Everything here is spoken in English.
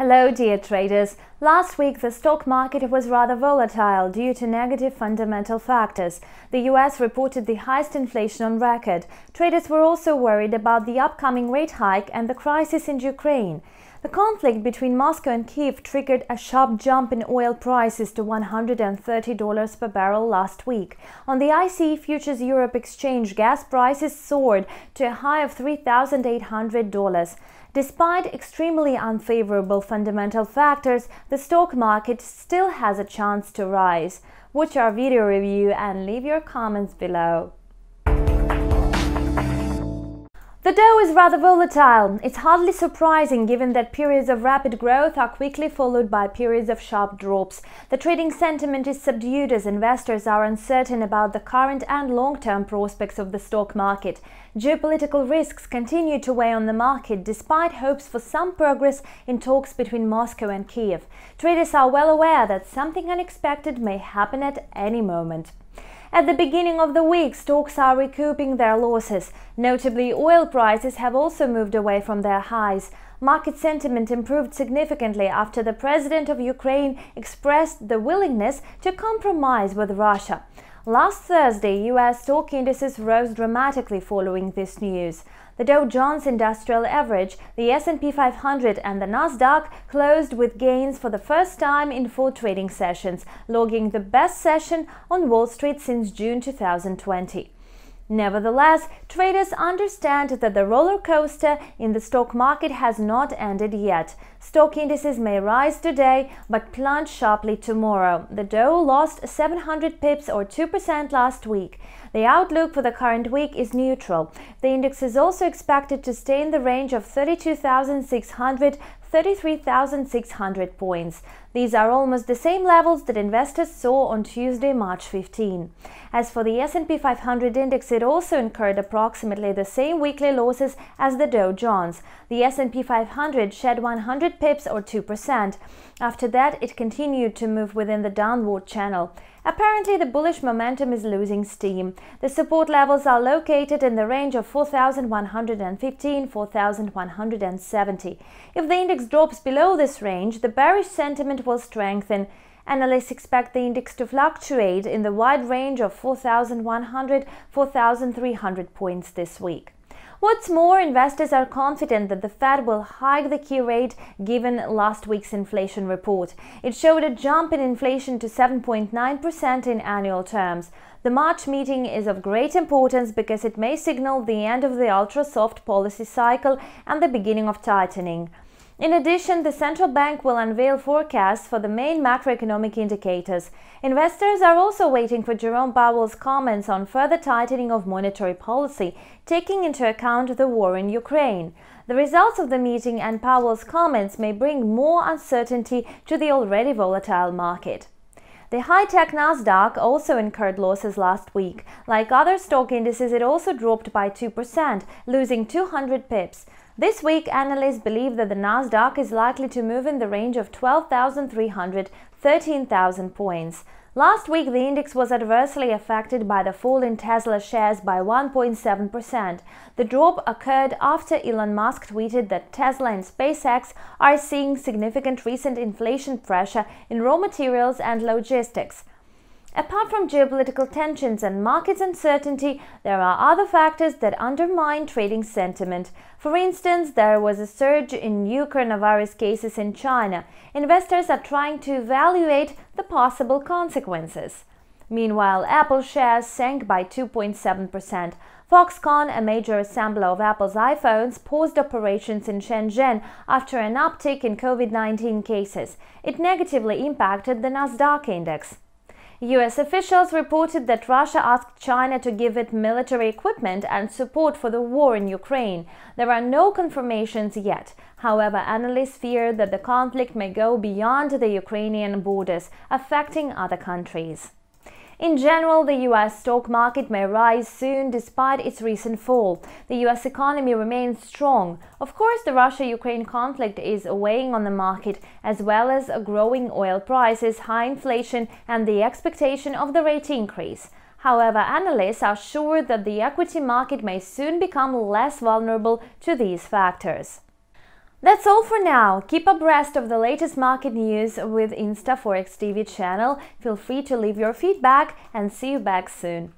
Hello dear traders. Last week the stock market was rather volatile due to negative fundamental factors. The US reported the highest inflation on record. Traders were also worried about the upcoming rate hike and the crisis in Ukraine. The conflict between Moscow and Kyiv triggered a sharp jump in oil prices to $130 per barrel last week. On the ICE Futures Europe exchange, gas prices soared to a high of $3,800. Despite extremely unfavorable fundamental factors, the stock market still has a chance to rise. Watch our video review and leave your comments below. The Dow is rather volatile. It's hardly surprising given that periods of rapid growth are quickly followed by periods of sharp drops. The trading sentiment is subdued as investors are uncertain about the current and long-term prospects of the stock market. Geopolitical risks continue to weigh on the market despite hopes for some progress in talks between Moscow and Kyiv. Traders are well aware that something unexpected may happen at any moment. At the beginning of the week, stocks are recouping their losses. Notably, oil prices have also moved away from their highs. Market sentiment improved significantly after the president of Ukraine expressed the willingness to compromise with Russia. Last Thursday, US stock indices rose dramatically following this news. The Dow Jones Industrial Average, the S&P 500 and the Nasdaq closed with gains for the first time in 4 trading sessions, logging the best session on Wall Street since June 2020. Nevertheless, traders understand that the roller coaster in the stock market has not ended yet. Stock indices may rise today but plunge sharply tomorrow. The Dow lost 700 pips or 2% last week. The outlook for the current week is neutral. The index is also expected to stay in the range of 32,600 33,600 points. These are almost the same levels that investors saw on Tuesday, March 15. As for the S&P 500 index, it also incurred approximately the same weekly losses as the Dow Jones. The S&P 500 shed 100 pips or 2%. After that, it continued to move within the downward channel. Apparently, the bullish momentum is losing steam. The support levels are located in the range of 4,115–4,170. If the index drops below this range, the bearish sentiment will strengthen. Analysts expect the index to fluctuate in the wide range of 4,100–4,300 points this week. What's more, investors are confident that the Fed will hike the key rate given last week's inflation report. It showed a jump in inflation to 7.9% in annual terms. The March meeting is of great importance because it may signal the end of the ultra-soft policy cycle and the beginning of tightening. In addition, the central bank will unveil forecasts for the main macroeconomic indicators. Investors are also waiting for Jerome Powell's comments on further tightening of monetary policy, taking into account the war in Ukraine. The results of the meeting and Powell's comments may bring more uncertainty to the already volatile market. The high-tech Nasdaq also incurred losses last week. Like other stock indices, it also dropped by 2%, losing 200 pips. This week, analysts believe that the Nasdaq is likely to move in the range of 12,300–13,000 points. Last week, the index was adversely affected by the fall in Tesla shares by 1.7%. The drop occurred after Elon Musk tweeted that Tesla and SpaceX are seeing significant recent inflation pressure in raw materials and logistics. Apart from geopolitical tensions and market uncertainty, there are other factors that undermine trading sentiment. For instance, there was a surge in new coronavirus cases in China. Investors are trying to evaluate the possible consequences. Meanwhile, Apple shares sank by 2.7%. Foxconn, a major assembler of Apple's iPhones, paused operations in Shenzhen after an uptick in COVID-19 cases. It negatively impacted the Nasdaq index. US officials reported that Russia asked China to give it military equipment and support for the war in Ukraine. There are no confirmations yet. However, analysts fear that the conflict may go beyond the Ukrainian borders, affecting other countries. In general, the US stock market may rise soon despite its recent fall. The US economy remains strong. Of course, the Russia-Ukraine conflict is weighing on the market, as well as growing oil prices, high inflation, and the expectation of the rate increase. However, analysts are sure that the equity market may soon become less vulnerable to these factors. That's all for now. Keep abreast of the latest market news with InstaForex TV channel. Feel free to leave your feedback and see you back soon.